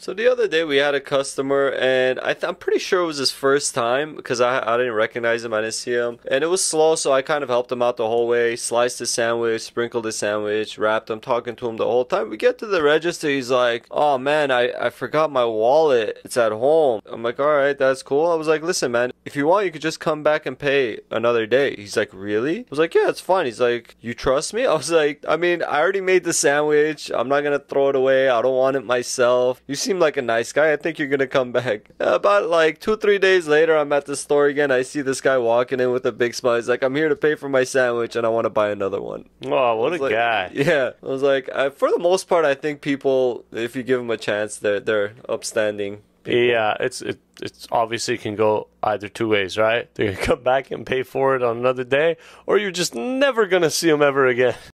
So the other day we had a customer, and I'm pretty sure it was his first time because I didn't recognize him, I didn't see him. And it was slow, so I kind of helped him out the whole way, sliced his sandwich, sprinkled his sandwich, wrapped him, talking to him the whole time. We get to the register, he's like, oh man, I forgot my wallet, it's at home. I'm like, alright, that's cool. I was like, listen man, if you want you could just come back and pay another day. He's like, really? I was like, yeah, it's fine. He's like, you trust me? I was like, I mean, I already made the sandwich, I'm not gonna throw it away, I don't want it myself. You seem like a nice guy, I think you're gonna come back. About like 2-3 days later, I'm at the store again. I see this guy walking in with a big smile. He's like, I'm here to pay for my sandwich and I want to buy another one. Oh, what a guy. Yeah, I was like, for the most part, I think people, if you give them a chance, they're upstanding people. Yeah, it's obviously can go either two ways, right? They're gonna come back and pay for it on another day, or you're just never gonna see them ever again.